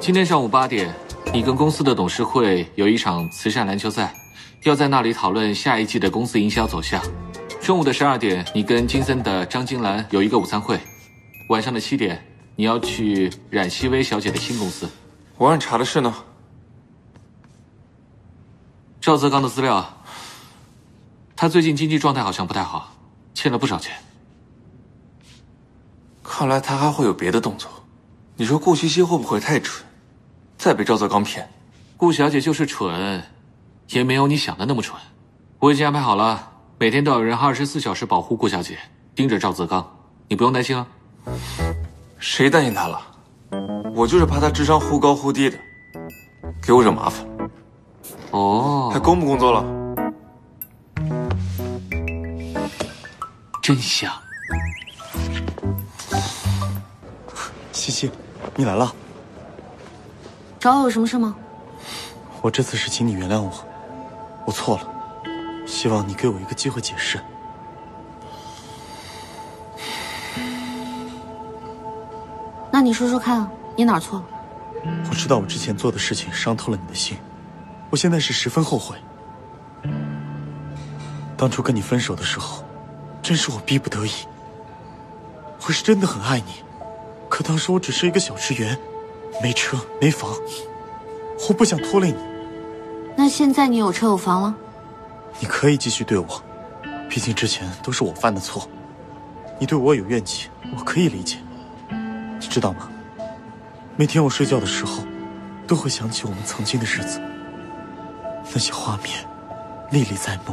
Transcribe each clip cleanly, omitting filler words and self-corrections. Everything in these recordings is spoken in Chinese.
今天上午8点，你跟公司的董事会有一场慈善篮球赛，要在那里讨论下一季的公司营销走向。中午的12点，你跟金森的张金兰有一个午餐会。晚上的7点，你要去冉希薇小姐的新公司。我让你查的事呢？赵泽刚的资料，他最近经济状态好像不太好，欠了不少钱。看来他还会有别的动作。你说顾西西会不会太蠢，再被赵泽刚骗？顾小姐就是蠢，也没有你想的那么蠢。我已经安排好了，每天都有人24小时保护顾小姐，盯着赵泽刚，你不用担心啊。谁担心他了？我就是怕他智商忽高忽低的，给我惹麻烦。哦，还工不工作了？真香。西西，你来了。找我有什么事吗？我这次是请你原谅我，我错了，希望你给我一个机会解释。那你说说看，你哪儿错了？我知道我之前做的事情伤透了你的心，我现在是十分后悔。当初跟你分手的时候，真是我逼不得已。我是真的很爱你。可当时我只是一个小职员，没车没房，我不想拖累你。那现在你有车有房了？你可以继续对我，毕竟之前都是我犯的错。你对我有怨气，我可以理解。你知道吗？每天我睡觉的时候，都会想起我们曾经的日子，那些画面历历在目。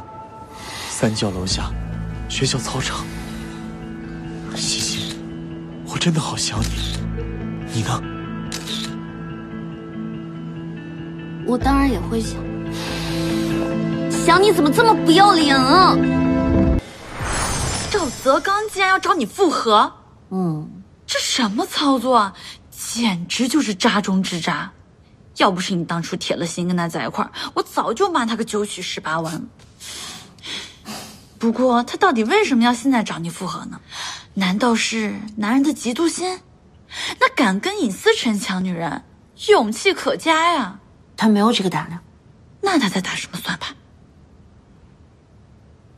三教楼下，学校操场，西西。我真的好想你，你呢？我当然也会想，想你怎么这么不要脸啊！赵泽刚竟然要找你复合，这什么操作啊？简直就是渣中之渣！要不是你当初铁了心跟他在一块儿，我早就骂他个9曲18弯了。不过他到底为什么要现在找你复合呢？难道是男人的嫉妒心？那敢跟隐私陈抢女人，勇气可嘉呀！他没有这个胆量，那他在打什么算盘？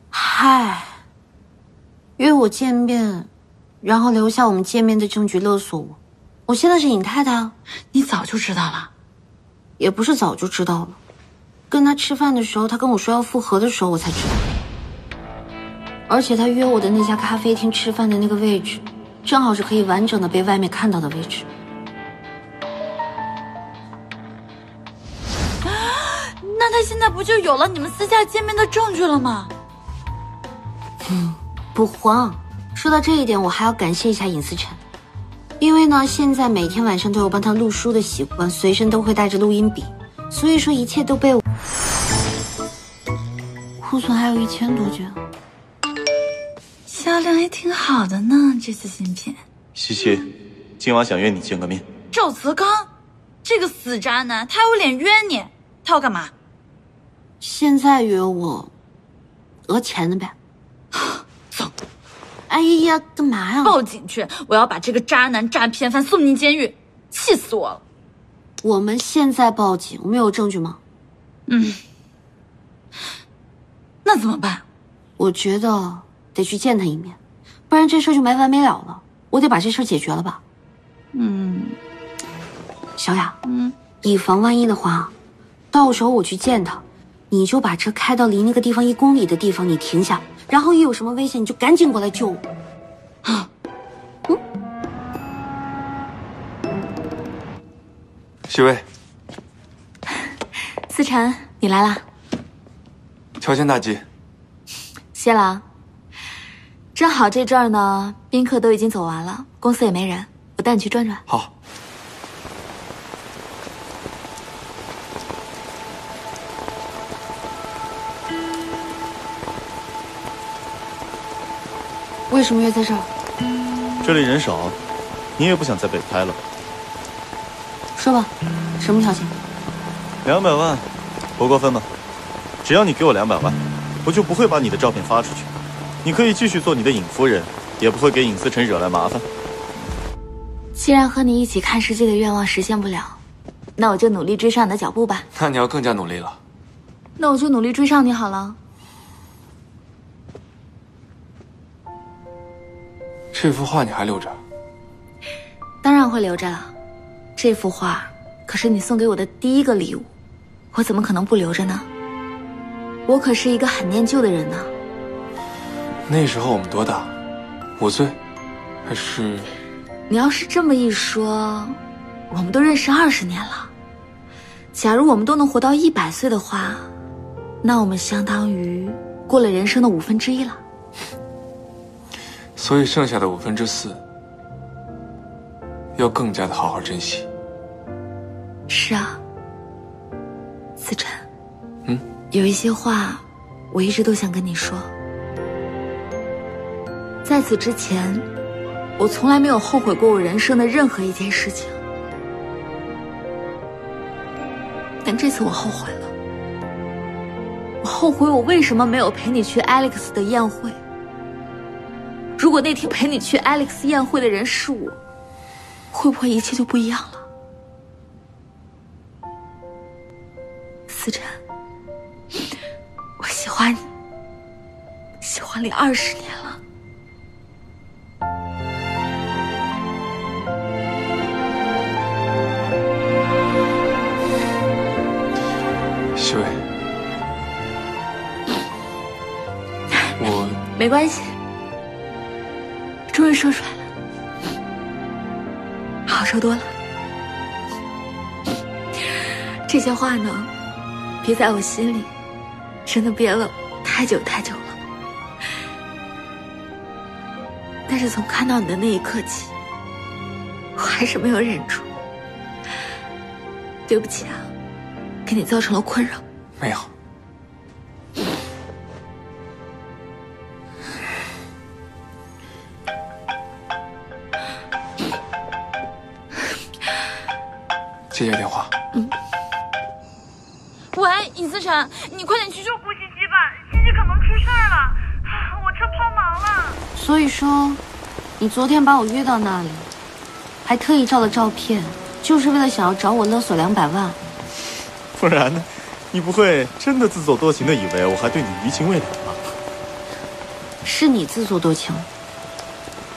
嗨，约我见面，然后留下我们见面的证据勒索我。我现在是尹太太，你早就知道了，也不是早就知道了。跟他吃饭的时候，他跟我说要复合的时候，我才知道。而且他约我的那家咖啡厅吃饭的那个位置，正好是可以完整的被外面看到的位置。那他现在不就有了你们私下见面的证据了吗？不慌。说到这一点，我还要感谢一下尹思辰，因为呢，现在每天晚上都有帮他录书的习惯，随身都会带着录音笔，所以说一切都被我。库存还有1000多卷。销量也挺好的呢，这次新品。西西，今晚想约你见个面。赵泽刚，这个死渣男，他有脸约你？他要干嘛？现在约我，讹钱的呗。走。哎呀，干嘛呀？报警去！我要把这个渣男诈骗犯送进监狱，气死我了！我们现在报警，我们有证据吗？那怎么办？我觉得。得去见他一面，不然这事就没完没了了。我得把这事解决了吧。小雅，以防万一的话，到时候我去见他，你就把车开到离那个地方1公里的地方，你停下，然后一有什么危险你就赶紧过来救我。徐薇，思辰，你来啦。乔迁大吉。谢了啊。正好这阵儿呢，宾客都已经走完了，公司也没人，我带你去转转。好。为什么约在这儿？这里人少，你也不想在北开了。说吧，什么条件？200万，不过分吧？只要你给我200万，我就不会把你的照片发出去。你可以继续做你的尹夫人，也不会给尹思辰惹来麻烦。既然和你一起看世界的愿望实现不了，那我就努力追上你的脚步吧。那你要更加努力了。那我就努力追上你好了。这幅画你还留着？当然会留着了，这幅画可是你送给我的第一个礼物，我怎么可能不留着呢？我可是一个很念旧的人呢。那时候我们多大？5岁，还是……你要是这么一说，我们都认识20年了。假如我们都能活到100岁的话，那我们相当于过了人生的1/5了。所以剩下的4%，要更加的好好珍惜。是啊，思辰，有一些话我一直都想跟你说。在此之前，我从来没有后悔过我人生的任何一件事情，但这次我后悔了。我后悔我为什么没有陪你去 Alex 的宴会。如果那天陪你去 Alex 宴会的人是我，会不会一切就不一样了？思辰，我喜欢你，喜欢你20年了。希薇，我没关系。终于说出来了，好受多了。这些话呢，憋在我心里，真的憋了太久了。但是从看到你的那一刻起，我还是没有忍住。对不起啊，给你造成了困扰。没有。接一下电话。喂，尹思辰，你快点去救顾西西吧，西西可能出事儿了，我车抛锚了。所以说，你昨天把我约到那里，还特意照了照片，就是为了想要找我勒索200万。不然呢？你不会真的自作多情的以为我还对你余情未了吧？是你自作多情。我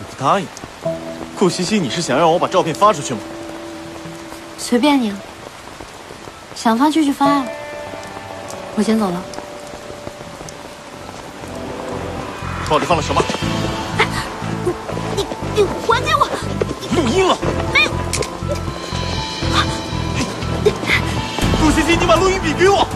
不答应。顾西西，你是想让我把照片发出去吗？随便你了，想发就去发呀，我先走了。到底放了什么？哎，你还给我！你录音了？没有。顾西西，你把录音笔给我。